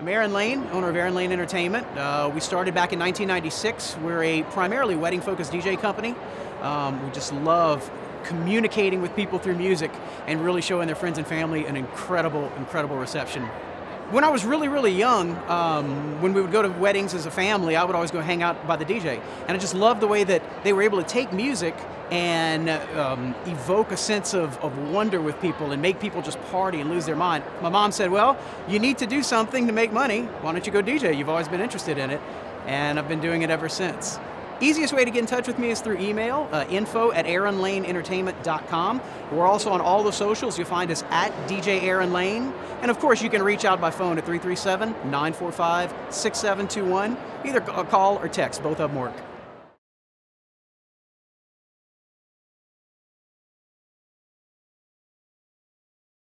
I'm Aaron Lane, owner of Aaron Lane Entertainment. We started back in 1996. We're a primarily wedding-focused DJ company. We just love communicating with people through music and really showing their friends and family an incredible reception. When I was really young, when we would go to weddings as a family, I would always go hang out by the DJ. And I just loved the way that they were able to take music and evoke a sense of wonder with people and make people just party and lose their mind. My mom said, well, you need to do something to make money. Why don't you go DJ? You've always been interested in it. And I've been doing it ever since. Easiest way to get in touch with me is through email, info@AaronLaneEntertainment.com. We're also on all the socials. You'll find us at DJ Aaron Lane. And of course, you can reach out by phone at 337-945-6721. Either call or text, both of them work.